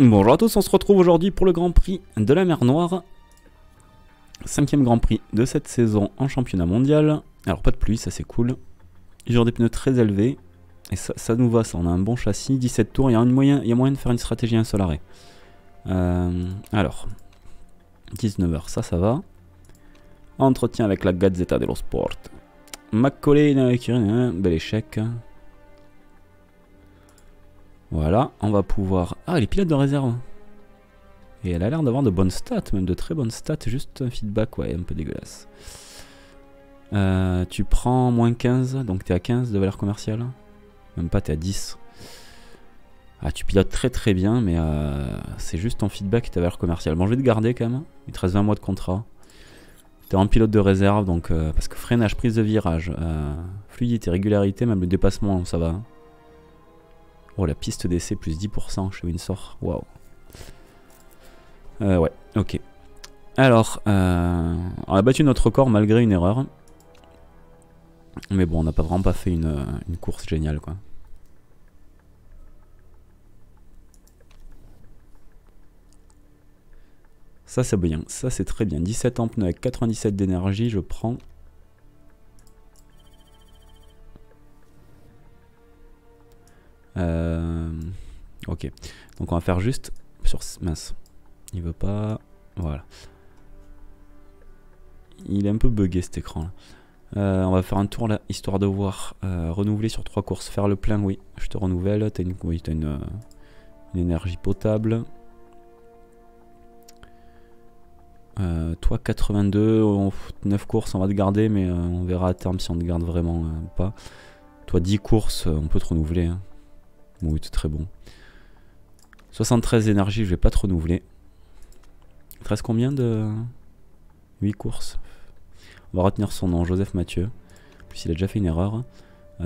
Bonjour à tous, on se retrouve aujourd'hui pour le Grand Prix de la Mer Noire. 5e Grand Prix de cette saison en championnat mondial. Alors pas de pluie, ça c'est cool. Genre des pneus très élevés. Et ça nous va, ça, on a un bon châssis. 17 tours, il y a moyen de faire une stratégie à un seul arrêt. Alors, 19h, ça va. Entretien avec la Gazzetta dello Sport. Macaulay, bel échec. Voilà, on va pouvoir... Ah, les pilotes de réserve. Et elle a l'air d'avoir de bonnes stats, même de très bonnes stats. Juste un feedback, ouais, un peu dégueulasse. Tu prends moins 15, donc t'es à 15 de valeur commerciale. Même pas, t'es à 10. Ah, tu pilotes très très bien, mais c'est juste ton feedback et ta valeur commerciale. Bon, je vais te garder quand même. Il te reste 20 mois de contrat. T'es en pilote de réserve, donc... parce que freinage, prise de virage, fluidité, régularité, même le dépassement, ça va. Oh, la piste d'essai plus 10% chez Windsor. Waouh. Ouais, ok. Alors, on a battu notre record malgré une erreur. Mais bon, on n'a vraiment pas fait une course géniale, quoi. Ça, c'est bien. Ça, c'est très bien. 17 en pneus avec 97 d'énergie, je prends... ok, donc on va faire juste sur... Mince, il veut pas... Voilà. Il est un peu bugué cet écran là. On va faire un tour là, histoire de voir. Renouveler sur 3 courses, faire le plein, oui. Je te renouvelle, t'as une... Oui, t'as une énergie potable. Toi 82, 9 courses, on va te garder, mais on verra à terme si on te garde vraiment ou pas. Toi 10 courses, on peut te renouveler, hein. Oui, c'est très bon. 73 énergie, je vais pas te renouveler. Il te reste combien de... 8 courses. On va retenir son nom, Joseph Mathieu. En plus, il a déjà fait une erreur.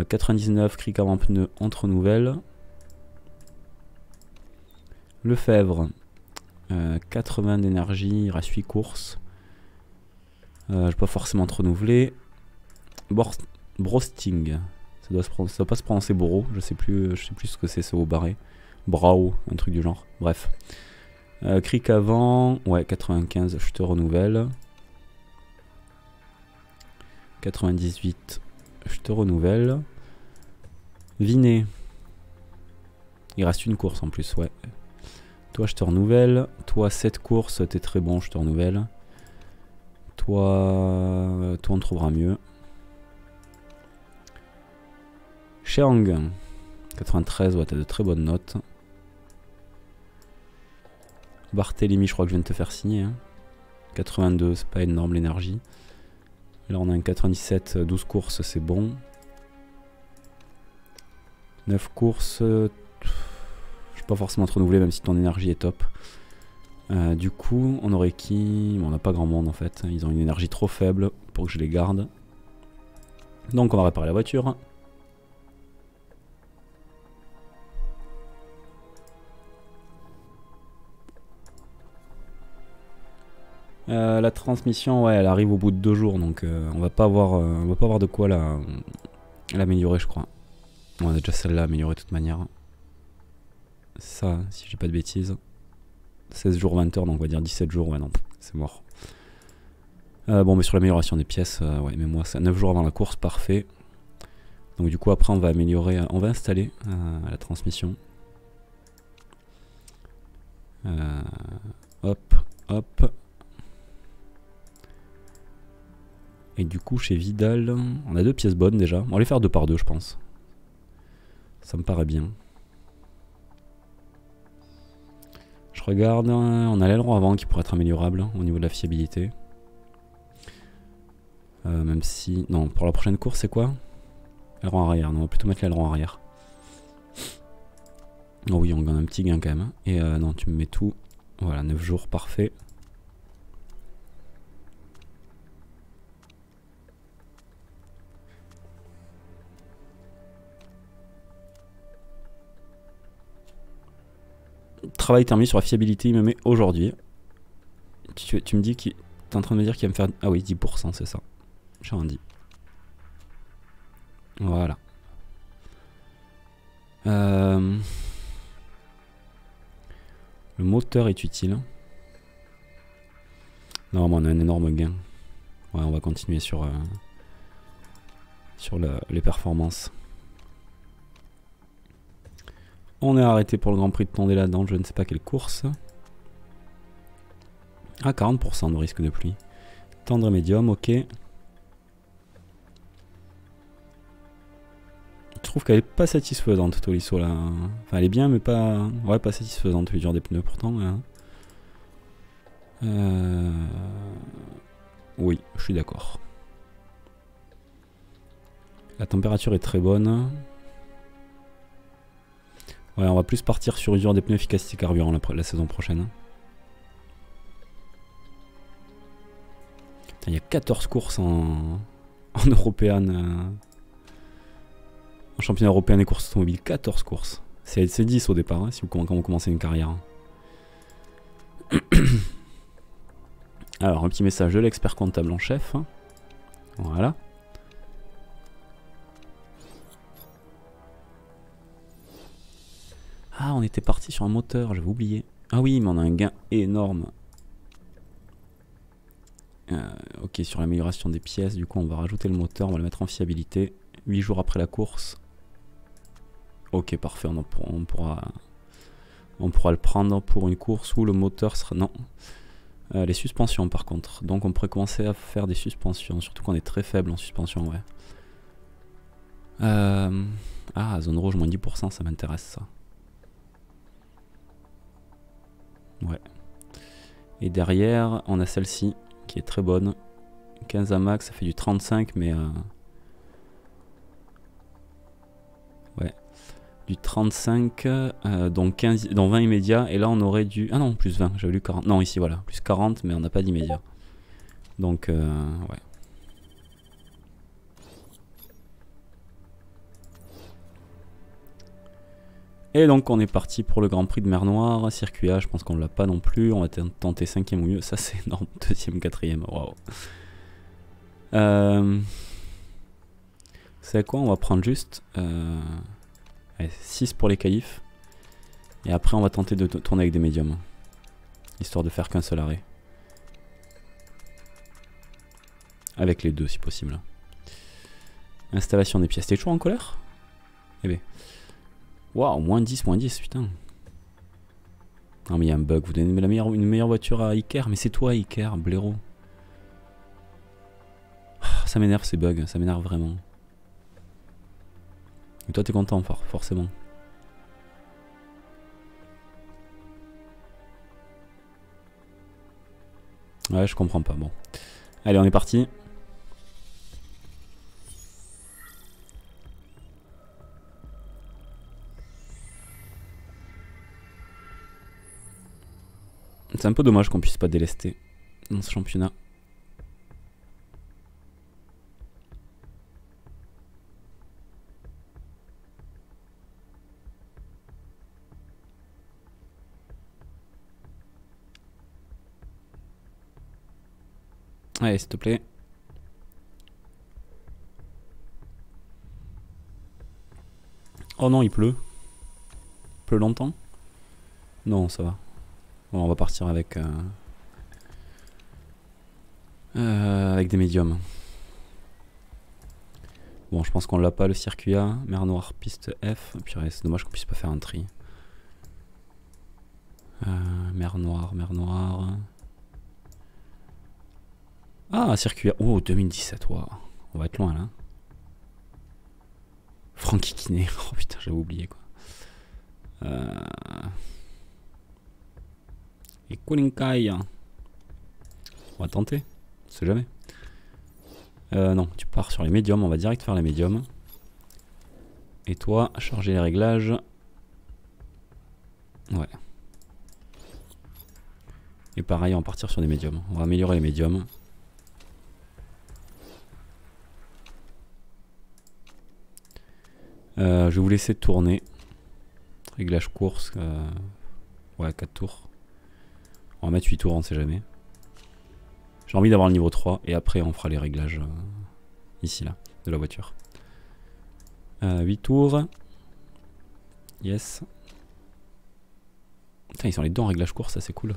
99, cric avant pneu, on te renouvelle. Lefèvre. 80 d'énergie, il reste 8 courses. Je peux pas forcément te renouveler. Bor-Brosting. Ça doit pas se prononcer Boro, je sais plus ce que c'est ce haut barré. Brao, un truc du genre, bref. Cric avant, ouais, 95, je te renouvelle. 98, je te renouvelle. Vinet, il reste une course en plus, ouais. Toi, je te renouvelle. Toi, 7 courses, t'es très bon, je te renouvelle. Toi, on trouvera mieux. Cheong, 93, ouais, t'as de très bonnes notes. Barthélémy, je crois que je viens de te faire signer. Hein. 82, c'est pas énorme l'énergie. Là, on a un 97, 12 courses, c'est bon. 9 courses, je peux pas forcément te renouveler, même si ton énergie est top. Du coup, on aurait qui? Bon, on n'a pas grand monde en fait. Ils ont une énergie trop faible pour que je les garde. Donc, on va réparer la voiture. La transmission, ouais, elle arrive au bout de 2 jours, donc on va pas avoir de quoi l'améliorer, je crois. On a déjà celle-là améliorée de toute manière. Ça, si j'ai pas de bêtises. 16 jours, 20 heures, donc on va dire 17 jours, ouais, non, c'est mort. Bon, mais sur l'amélioration des pièces, ouais, mais moi, c'est 9 jours avant la course, parfait. Donc du coup, après, on va améliorer, on va installer la transmission. Hop, hop. Et du coup, chez Vidal, on a 2 pièces bonnes déjà. On va les faire 2 par 2, je pense. Ça me paraît bien. Je regarde, on a l'aileron avant qui pourrait être améliorable au niveau de la fiabilité. Même si... Non, pour la prochaine course, c'est quoi? Aileron arrière, non, on va plutôt mettre l'aileron arrière. Oh oui, on gagne un petit gain quand même. Et non, tu me mets tout. Voilà, 9 jours, parfait. Travail terminé sur la fiabilité, il me met aujourd'hui. Tu me dis qu'il... T'es en train de me dire qu'il va me faire... Ah oui, 10%, c'est ça. J'ai rien dit. Voilà. Le moteur est utile. Non, mais on a un énorme gain. Ouais, on va continuer sur, les performances. On est arrêté pour le Grand Prix de Tondela dans je ne sais pas quelle course. Ah, 40% de risque de pluie. Tendre médium, ok. Je trouve qu'elle est pas satisfaisante, Tolisso, là. Enfin, elle est bien, mais pas... Ouais, pas satisfaisante, le dur des pneus, pourtant. Oui, je suis d'accord. La température est très bonne. Ouais, on va plus partir sur usure des pneus, efficacité carburant la saison prochaine. Il y a 14 courses en européenne. En championnat européen des courses automobiles, 14 courses. C'est 10 au départ, hein, si vous, quand vous commencez une carrière. Alors, un petit message de l'expert comptable en chef. Voilà. Ah, on était parti sur un moteur, j'avais oublié. Ah oui, mais on a un gain énorme. Ok, sur l'amélioration des pièces, du coup on va rajouter le moteur, on va le mettre en fiabilité. 8 jours après la course. Ok, parfait, on pourra le prendre pour une course où le moteur sera... Non. Les suspensions par contre. Donc on pourrait commencer à faire des suspensions, surtout qu'on est très faible en suspension, ouais. Ah, zone rouge, moins 10%, ça m'intéresse ça. Ouais. Et derrière, on a celle-ci qui est très bonne. 15 à max, ça fait du 35, mais... Ouais. Du 35, donc 15, dans 20 immédiats. Et là, on aurait du... Ah non, plus 20, j'avais lu 40. Non, ici, voilà. Plus 40, mais on n'a pas d'immédiat. Donc, ouais. Et donc on est parti pour le Grand Prix de Mer Noire, circuit A, je pense qu'on l'a pas non plus, on va tenter 5e ou mieux, ça c'est énorme, 2e, 4e, waouh. C'est quoi, on va prendre juste 6 pour les qualifs, et après on va tenter de tourner avec des médiums, histoire de faire qu'un seul arrêt. Avec les deux si possible. Installation des pièces, t'es toujours en colère? Eh bien. Waouh, moins 10, moins 10, putain. Non mais il y a un bug, vous donnez une meilleure voiture à Iker, mais c'est toi Iker, blaireau. Ça m'énerve ces bugs, ça m'énerve vraiment. Et toi t'es content, forcément. Ouais, je comprends pas, bon. Allez, on est parti. C'est un peu dommage qu'on puisse pas délester dans ce championnat. Allez, s'il te plaît. Oh non, il pleut. Il pleut longtemps? Non, ça va. Bon, on va partir avec avec des médiums. Bon, je pense qu'on l'a pas le circuit A, Mer Noire, piste F. Purée, c'est dommage qu'on puisse pas faire un tri. Mer Noire, Mer Noire. Ah, circuit A. Oh, 2017, wow. On va être loin là. Francky Kiné. Oh putain, j'avais oublié quoi. Et Kulinkai. On va tenter, on sait jamais. Non, tu pars sur les médiums, on va direct faire les médiums. Et toi, charger les réglages. Ouais. Et pareil, on va partir sur des médiums. On va améliorer les médiums. Je vais vous laisser tourner. Réglage course. Ouais, 4 tours. On va mettre 8 tours, on sait jamais. J'ai envie d'avoir le niveau 3 et après on fera les réglages ici là, de la voiture. 8 tours. Yes. Putain, ils sont les deux en réglage court, ça c'est cool.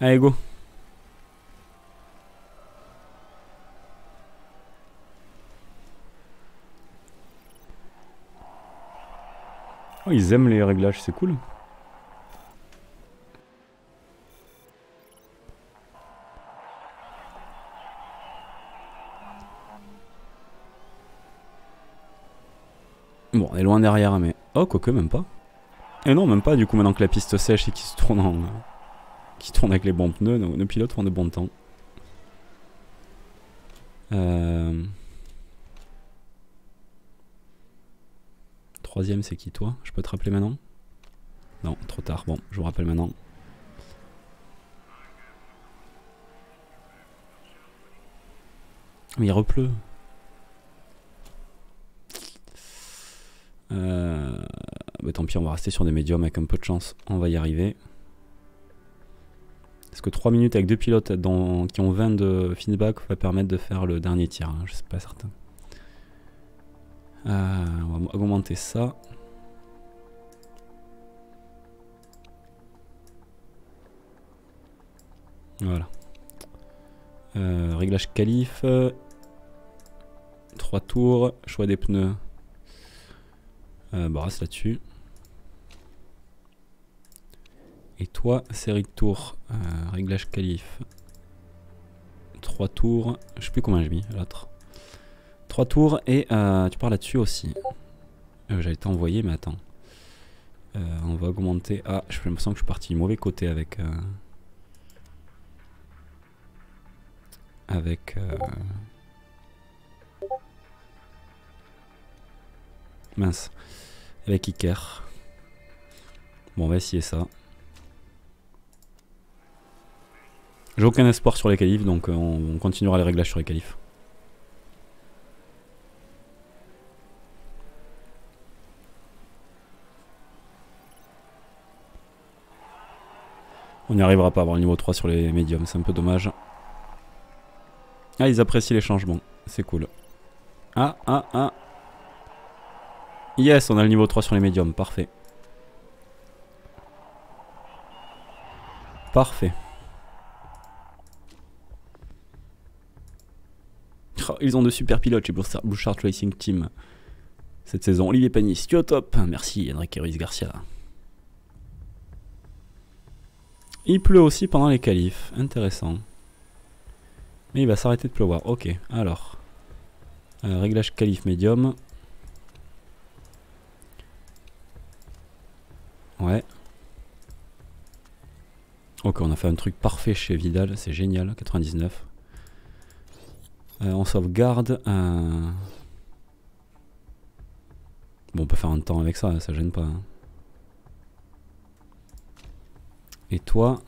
Allez, go. Oh, ils aiment les réglages, c'est cool. Bon, on est loin derrière, mais... Oh, quoique, même pas. Et non, même pas, du coup, maintenant que la piste sèche et qu'il se tourne en... qui tourne avec les bons pneus, nos pilotes font de bons temps. Troisième, c'est qui, toi? Je peux te rappeler maintenant? Non, trop tard. Bon, je vous rappelle maintenant. Mais il repleut. Bah, tant pis, on va rester sur des médiums avec un peu de chance. On va y arriver. Est-ce que 3 minutes avec 2 pilotes qui ont 20 de feedback va permettre de faire le dernier tir, hein, je suis pas certain. On va augmenter ça. Voilà. Réglage qualif. 3 tours. Choix des pneus. Bah, reste là-dessus. Et toi, série de tours, réglage qualif, 3 tours, je sais plus combien j'ai mis, l'autre. 3 tours et tu pars là-dessus aussi. J'avais été envoyé, mais attends. On va augmenter à... Je me sens que je suis parti du mauvais côté avec... Mince. Avec Iker. Bon, on va essayer ça. J'ai aucun espoir sur les qualifs, donc on continuera les réglages sur les qualifs. On n'y arrivera pas à avoir le niveau 3 sur les médiums, c'est un peu dommage. Ah, ils apprécient les changements, c'est cool. Ah, ah, ah. Yes, on a le niveau 3 sur les médiums, parfait. Parfait. Ils ont de super pilotes chez Blu shArt Racing Team cette saison. Olivier Panis, tu es au top. Merci, Enrique Ruiz Garcia. Il pleut aussi pendant les qualifs. Intéressant. Mais il va s'arrêter de pleuvoir. Ok, alors. Réglage qualif médium. Ouais. Ok, on a fait un truc parfait chez Vidal. C'est génial. 99. On sauvegarde. Bon, on peut faire un temps avec ça, ça gêne pas. Hein. Et toi,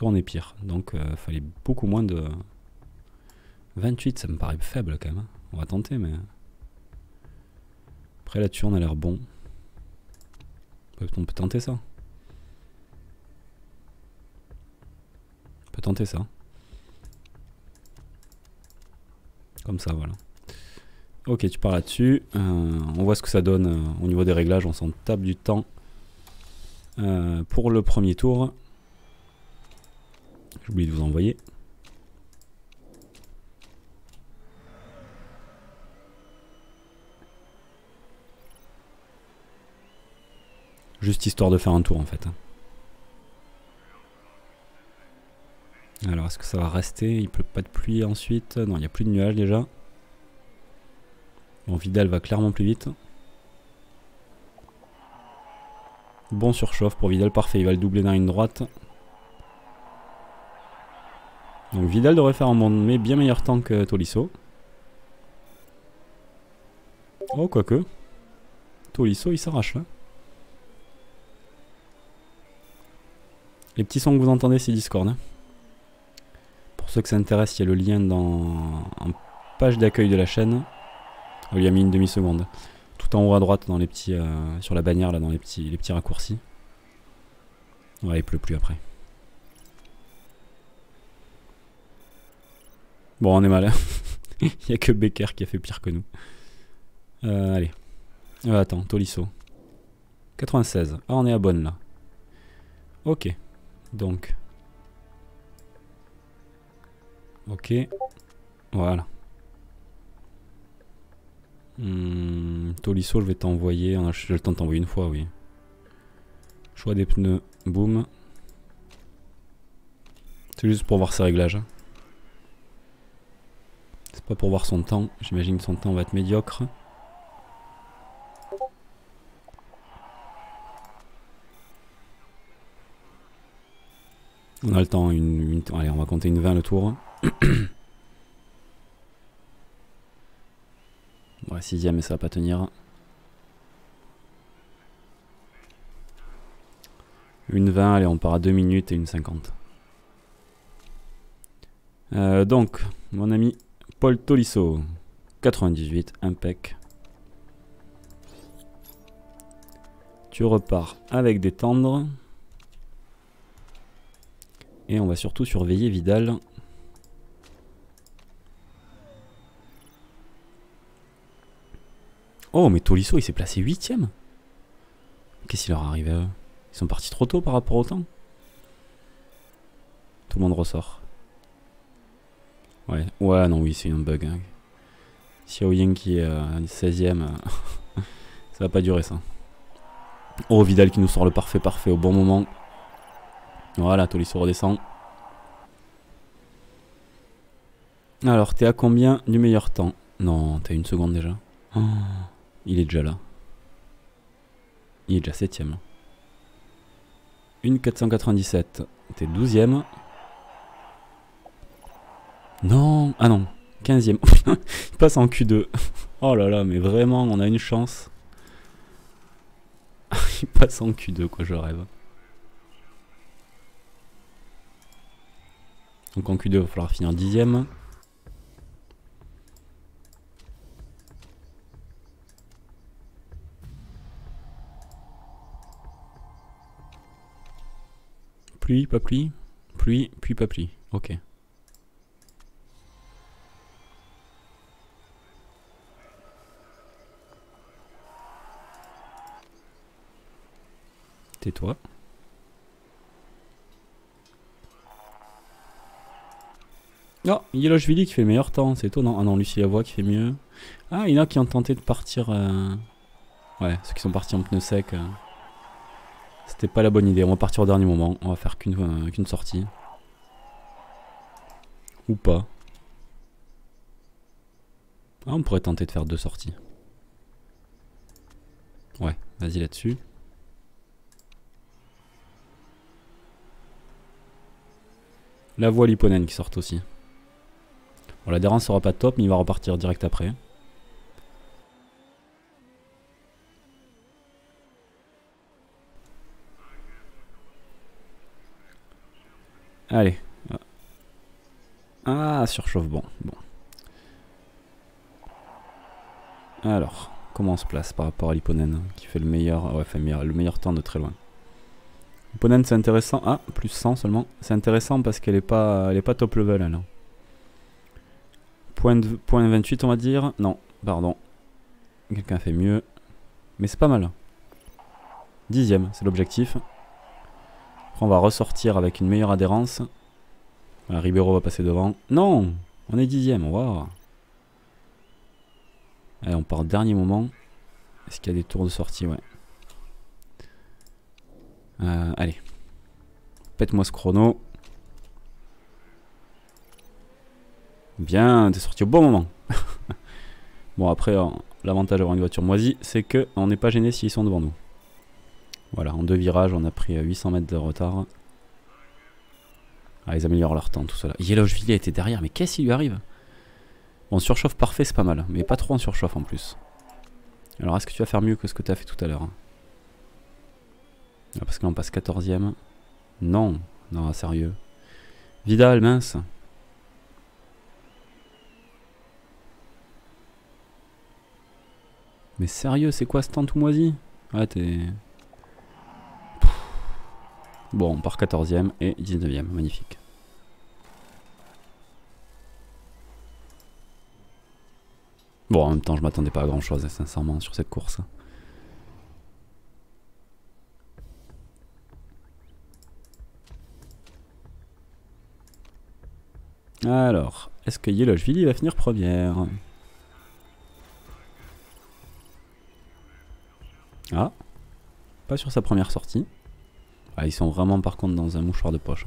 on est pire. Donc, fallait beaucoup moins de 28, ça me paraît faible quand même. On va tenter, mais après là-dessus, on a l'air bon. On peut tenter ça. On peut tenter ça. Comme ça, voilà. Ok, tu pars là-dessus. On voit ce que ça donne au niveau des réglages. On s'en tape du temps pour le premier tour. J'ai oublié de vous envoyer. Juste histoire de faire un tour, en fait. Alors, est-ce que ça va rester? Il pleut pas de pluie ensuite. Non, il n'y a plus de nuages déjà. Bon, Vidal va clairement plus vite. Bon surchauffe pour Vidal, parfait. Il va le doubler dans une droite. Donc Vidal devrait faire un bon, mais bien meilleur temps que Tolisso. Oh, quoique. Tolisso, il s'arrache là. Les petits sons que vous entendez, c'est Discord. Hein. Pour ceux que ça intéresse, il y a le lien dans la page d'accueil de la chaîne. Oh, il y a mis une demi-seconde. Tout en haut à droite, dans les petits, sur la bannière, là, dans les petits raccourcis. Ouais, il pleut plus après. Bon, on est mal. Il n'y a que Becker qui a fait pire que nous. Allez. Attends, Tolisso. 96. Ah, on est à bonne là. Ok, donc. Ok, voilà. Tolisso, je vais t'envoyer. J'ai le temps de t'envoyer une fois, oui. Choix des pneus, boum. C'est juste pour voir ses réglages. C'est pas pour voir son temps. J'imagine que son temps va être médiocre. On a le temps, allez, on va compter une 20 le tour. Ouais, 6ème, mais ça va pas tenir. Une 20, allez, on part à 2 minutes et une 50. Donc, mon ami Paul Tolisso, 98, impec. Tu repars avec des tendres. Et on va surtout surveiller Vidal. Oh, mais Tolisso, il s'est placé 8ème. Qu'est-ce qui leur arrive à eux? Ils sont partis trop tôt par rapport au temps. Tout le monde ressort. Ouais, ouais, non, oui, c'est un bug. Hein. Xiao Ying qui est 16ème. Ça va pas durer, ça. Oh, Vidal qui nous sort le parfait au bon moment. Voilà, Tolisso redescend. Alors, t'es à combien du meilleur temps? Non, t'as une seconde déjà. Oh, il est déjà là. Il est déjà 7ème. 1,497. T'es 12ème. Non. Ah non. 15ème. Il passe en Q2. Oh là là, mais vraiment, on a une chance. Il passe en Q2, quoi, je rêve. Donc en Q2, il va falloir finir 10ème. Pluie, pas pluie. Pluie, puis pas pluie. Ok. Tais-toi. Oh, Yelojvili qui fait le meilleur temps, c'est étonnant. Ah non, Lucie la voix qui fait mieux. Ah, il y en a qui ont tenté de partir. Ouais, ceux qui sont partis en pneu sec. C'était pas la bonne idée. On va partir au dernier moment. On va faire qu'une sortie. Ou pas. Ah, on pourrait tenter de faire 2 sorties. Ouais, vas-y là-dessus. La voix Liponène qui sort aussi. Bon, l'adhérence sera pas top, mais il va repartir direct après. Allez. Ah, surchauffe, bon. Alors, comment on se place par rapport à Liponène qui fait le meilleur, ouais, le meilleur temps de très loin. Liponène, c'est intéressant. Ah, plus 100 seulement. C'est intéressant parce qu'elle est pas, top level, elle. Point 28, on va dire. Non, pardon. Quelqu'un fait mieux. Mais c'est pas mal. 10ème, c'est l'objectif. Après, on va ressortir avec une meilleure adhérence. Voilà, Ribéro va passer devant. Non, on est 10ème, on va voir. Allez, on part au dernier moment. Est-ce qu'il y a des tours de sortie? Ouais. Allez. Pète-moi ce chrono. Bien, t'es sorti au bon moment. Bon, après, l'avantage d'avoir une voiture moisie, c'est qu'on n'est pas gêné s'ils sont devant nous. Voilà, en 2 virages, on a pris 800 mètres de retard. Ah, ils améliorent leur temps, tout cela. Yelojvili était derrière, mais qu'est-ce qui lui arrive? Bon, surchauffe parfait, c'est pas mal, mais pas trop en surchauffe en plus. Alors, est-ce que tu vas faire mieux que ce que tu as fait tout à l'heure? Parce que là on passe 14ème. Non, non, sérieux. Vidal, mince. Mais sérieux, c'est quoi ce temps tout moisi? Ah, t'es... Bon, on part 14ème et 19ème, magnifique. Bon, en même temps, je m'attendais pas à grand chose, sincèrement, sur cette course. Alors, est-ce que Yelojvili va finir première? Ah, pas sur sa première sortie. Ah, ils sont vraiment par contre dans un mouchoir de poche.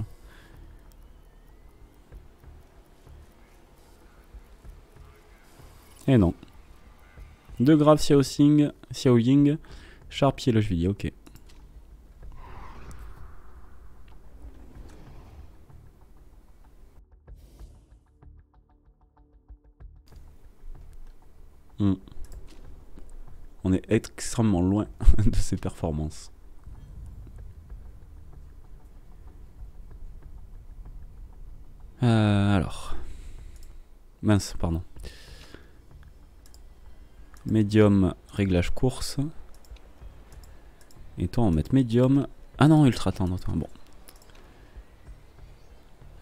Et non. Deux graves Xiao Ying, Charpier, Lojvili, ok. Hmm. On est extrêmement loin de ses performances. Alors. Mince, pardon. Médium, réglage course. Et toi, on va mettre médium. Ah non, ultra tendre, toi.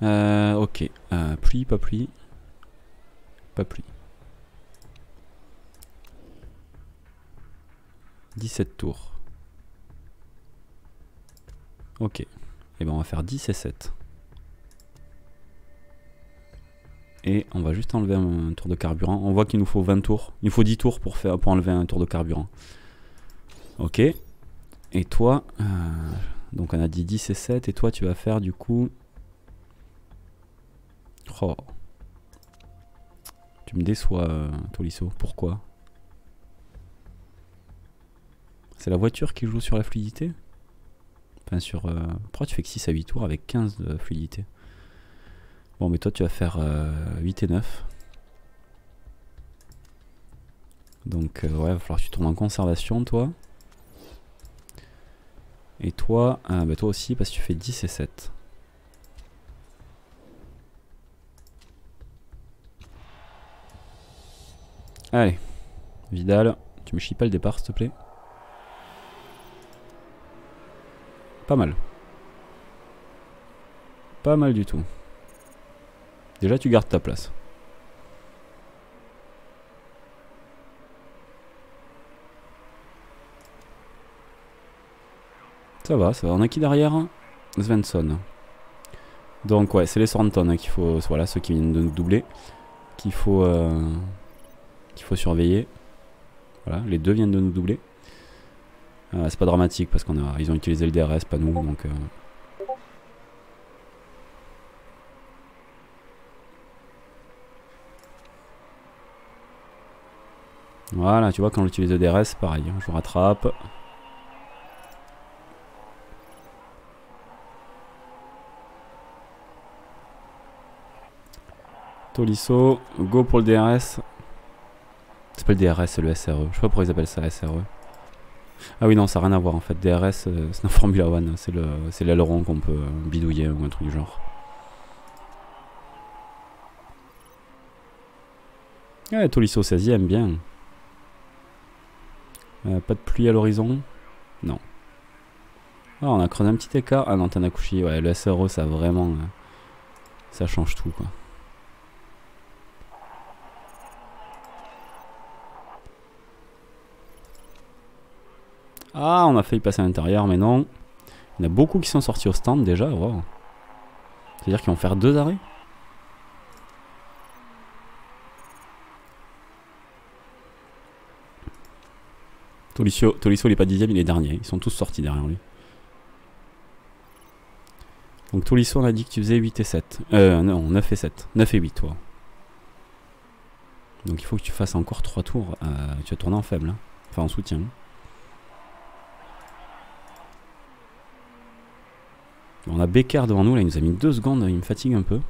Bon. Ok. Pluie, pas pluie. Pas pluie. 17 tours. Ok. Et ben on va faire 10 et 7. Et on va juste enlever un tour de carburant. On voit qu'il nous faut 20 tours. Il faut 10 tours pour enlever un tour de carburant. Ok. Et toi... donc on a dit 10 et 7. Et toi tu vas faire du coup... Oh. Tu me déçois, Tolisso. Pourquoi ? C'est la voiture qui joue sur la fluidité? Enfin sur... pourquoi tu fais que 6 à 8 tours avec 15 de fluidité? Bon mais toi tu vas faire 8 et 9. Donc ouais, va falloir que tu tournes en conservation toi. Et toi, bah toi aussi parce que tu fais 10 et 7. Allez, Vidal, tu me chies pas le départ s'il te plaît. Pas mal. Pas mal du tout. Déjà tu gardes ta place. Ça va, ça va. On a qui derrière? Svensson. Donc ouais, c'est les Soranton qu'il faut... Voilà, ceux qui viennent de nous doubler. Qu'il faut surveiller. Voilà, les deux viennent de nous doubler. C'est pas dramatique parce qu'ils ont utilisé le DRS, pas nous, donc... Voilà, tu vois, quand on utilise le DRS, c'est pareil, je rattrape. Tolisso, go pour le DRS. C'est pas le DRS, c'est le SRE. Je sais pas pourquoi ils appellent ça SRE. Ah oui non, ça n'a rien à voir en fait, DRS c'est la Formula 1, c'est l'aileron qu'on peut bidouiller ou un truc du genre. Ouais, Tolisso 16ème, bien. Pas de pluie à l'horizon? Non. Ah, on a creusé un petit écart. Ah non, Tanakushi, ouais, le SRE ça vraiment... ça change tout quoi. Ah, on a failli passer à l'intérieur, mais non. Il y en a beaucoup qui sont sortis au stand déjà. Wow. C'est-à-dire qu'ils vont faire deux arrêts. Tolisso, il n'est pas dixième, il est dernier. Ils sont tous sortis derrière lui. Donc Tolisso, on a dit que tu faisais 8 et 7. Non, 9 et 7. 9 et 8, toi. Donc il faut que tu fasses encore 3 tours. Tu vas tourner en faible, hein. Enfin en soutien. Hein. On a Becker devant nous, là il nous a mis 2 secondes, il me fatigue un peu.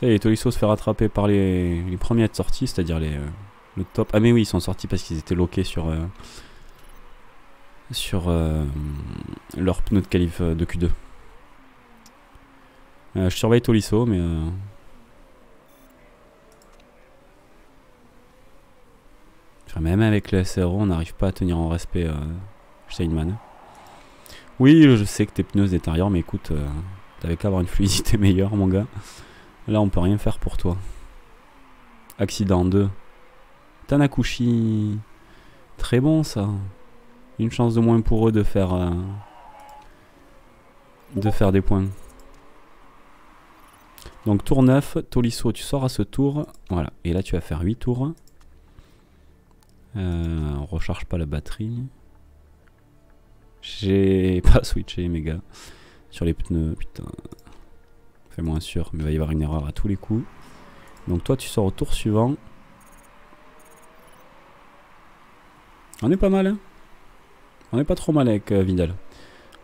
Ça y est, Tolisso se fait rattraper par les premiers à être sortis, c'est-à-dire le top. Ah mais oui, ils sont sortis parce qu'ils étaient loqués sur, leur pneu de qualif de Q2. Je surveille Tolisso, mais... même avec le SRO, on n'arrive pas à tenir en respect Steinman. Oui, je sais que tes pneus se détériorent, mais écoute, t'avais qu'à avoir une fluidité meilleure, mon gars. Là, on peut rien faire pour toi. Accident 2. Tanakushi. Très bon ça. Une chance de moins pour eux de faire des points. Donc tour 9, Tolisso, tu sors à ce tour. Voilà, et là tu vas faire 8 tours. On recharge pas la batterie. J'ai pas switché mes gars. Sur les pneus, putain. Fais moins sûr, mais il va y avoir une erreur à tous les coups. Donc toi tu sors au tour suivant. On est pas mal hein. On est pas trop mal avec Vidal.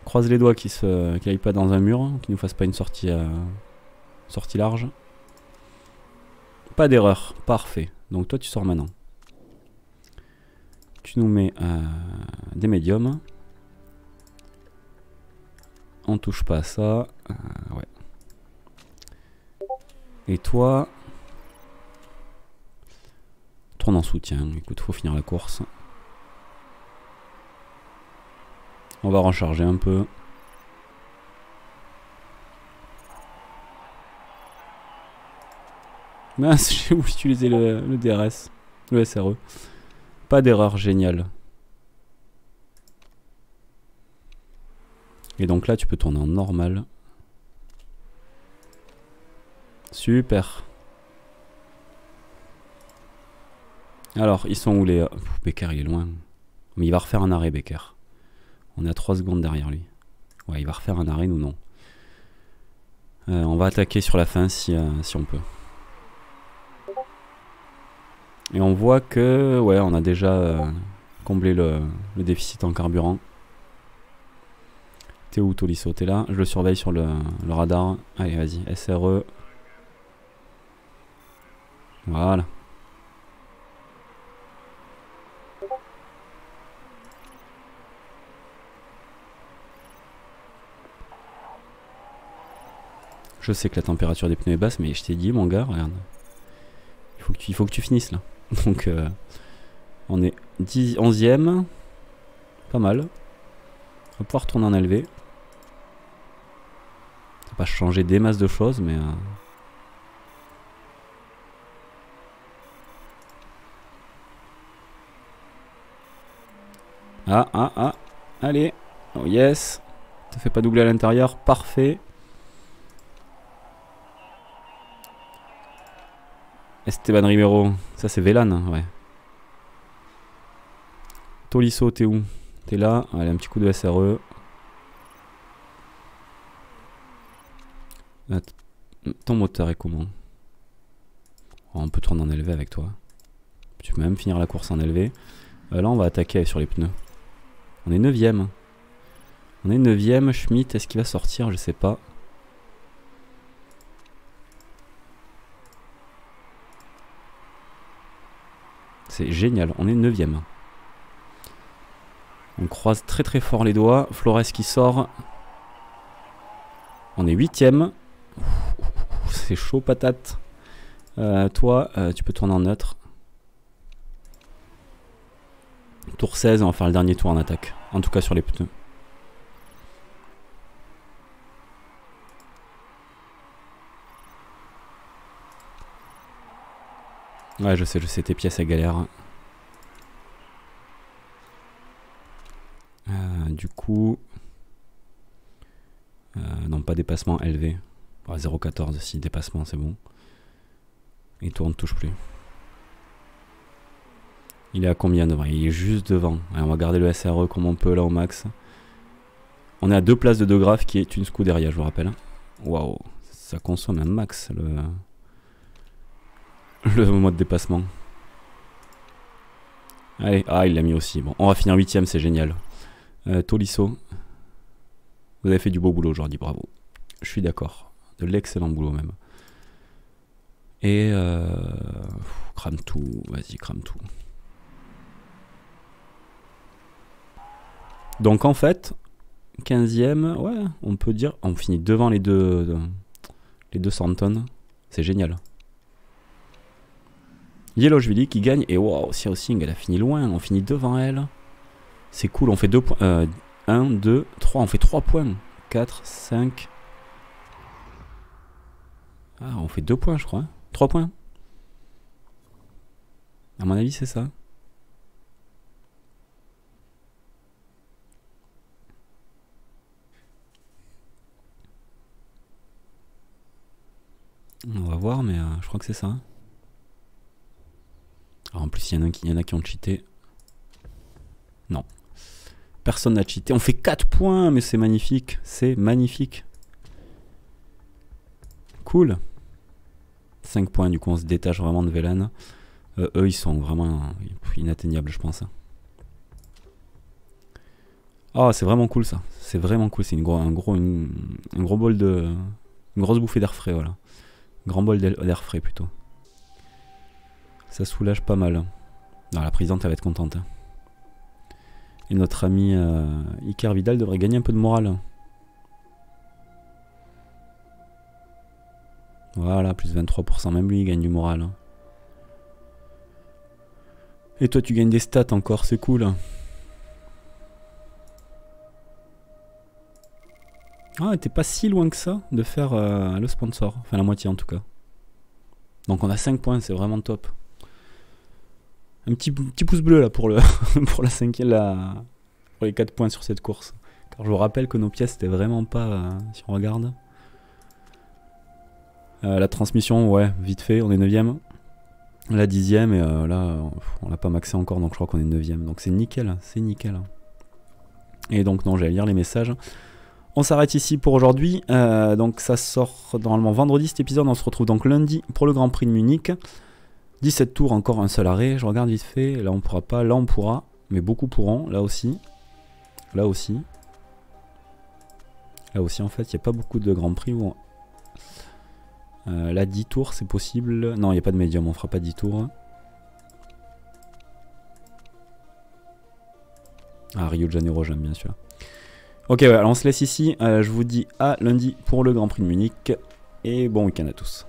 Croise les doigts qu'il aille pas dans un mur, qu'il nous fasse pas une sortie large. Pas d'erreur, parfait. Donc toi tu sors maintenant. Tu nous mets des médiums. On touche pas à ça. Ouais. Et toi, tourne en soutien. Écoute, faut finir la course. On va recharger un peu. Mince, j'ai utilisé le DRS, le SRE. Pas d'erreur, génial. Et donc là, tu peux tourner en normal. Super. Alors, ils sont où les... Pff, Becker, il est loin. Mais il va refaire un arrêt, Becker. On est à 3 secondes derrière lui. Ouais, il va refaire un arrêt, nous non. On va attaquer sur la fin si on peut. Et on voit que... Ouais, on a déjà comblé le déficit en carburant. T'es où, Tolisso? T'es là? Je le surveille sur le radar. Allez, vas-y, SRE. Voilà. Je sais que la température des pneus est basse, mais je t'ai dit, mon gars, regarde. Il faut que tu finisses, là. Donc, on est 11e. Pas mal. On va pouvoir tourner en élevé. Ça n'a pas changé des masses de choses, mais... Ah. Allez. Oh, yes. Ça fait pas doubler à l'intérieur. Parfait. Esteban Rimero, ça c'est Vélan, ouais. Tolisso, t'es où? T'es là, allez, un petit coup de SRE. Ton moteur est comment? Oh, on peut tourner en élevé avec toi. Tu peux même finir la course en élevé. Là, on va attaquer sur les pneus. On est 9ème. On est 9ème, Schmitt, est-ce qu'il va sortir? Je sais pas. C'est génial, on est 9ème. On croise très très fort les doigts. Flores qui sort. On est 8ème. C'est chaud patate. Toi, tu peux tourner en neutre. Tour 16, on va faire le dernier tour en attaque. En tout cas sur les pneus. Ouais, je sais, tes pièces à galère. Du coup... non, pas dépassement élevé. 0,14, si dépassement, c'est bon. Et toi, on ne touche plus. Il est à combien devant? Il est juste devant. Allez, on va garder le SRE comme on peut, là, au max. On est à 2 places de 2 graphes, qui est une Scuderia, je vous rappelle. Waouh, ça consomme un max, le mode de dépassement. Allez, ah il l'a mis aussi. Bon, on va finir 8ème, c'est génial. Tolisso, vous avez fait du beau boulot aujourd'hui, bravo. Je suis d'accord, de l'excellent boulot même. Et crame tout, vas-y crame tout. Donc en fait, 15ème, ouais, on peut dire, on finit devant les deux Soranton, c'est génial. Yelojvili qui gagne, et wow, Xiao Ying elle a fini loin, on finit devant elle. C'est cool, on fait 2 points. 1, 2, 3, on fait 3 points. 4, 5. Ah, on fait 2 points, je crois. 3 points. À mon avis, c'est ça. On va voir, mais je crois que c'est ça. Alors en plus, il y en a qui ont cheaté. Non. Personne n'a cheaté. On fait 4 points, mais c'est magnifique. C'est magnifique. Cool. 5 points, du coup, on se détache vraiment de Vélène. Eux, ils sont vraiment inatteignables, je pense. Oh, c'est vraiment cool, ça. C'est vraiment cool. C'est un gros bol de... Une grosse bouffée d'air frais, voilà. Grand bol d'air frais, plutôt. Ça soulage pas mal. Non, la présidente, elle va être contente. Et notre ami Iker Vidal devrait gagner un peu de morale. Voilà, plus 23%, même lui, il gagne du moral. Et toi, tu gagnes des stats encore, c'est cool. Ah, t'es pas si loin que ça de faire le sponsor. Enfin, la moitié en tout cas. Donc on a 5 points, c'est vraiment top. Un petit pouce bleu là pour, pour la cinquième, pour les 4 points sur cette course. Car je vous rappelle que nos pièces c'était vraiment pas... si on regarde... la transmission, ouais, vite fait, on est 9ème. La 10ème et là, on l'a pas maxé encore, donc je crois qu'on est 9ème. Donc c'est nickel, c'est nickel. Et donc non, j'allais lire les messages. On s'arrête ici pour aujourd'hui, donc ça sort normalement vendredi cet épisode, on se retrouve donc lundi pour le Grand Prix de Munich. 17 tours, encore un seul arrêt, je regarde vite fait, là on pourra pas, là on pourra, mais beaucoup pourront, là aussi en fait, il n'y a pas beaucoup de Grand Prix où on... là 10 tours c'est possible, non il n'y a pas de médium, on fera pas 10 tours. Ah Rio de Janeiro j'aime bien celui-là. Ok, ouais, alors on se laisse ici, je vous dis à lundi pour le Grand Prix de Munich, et bon week-end à tous.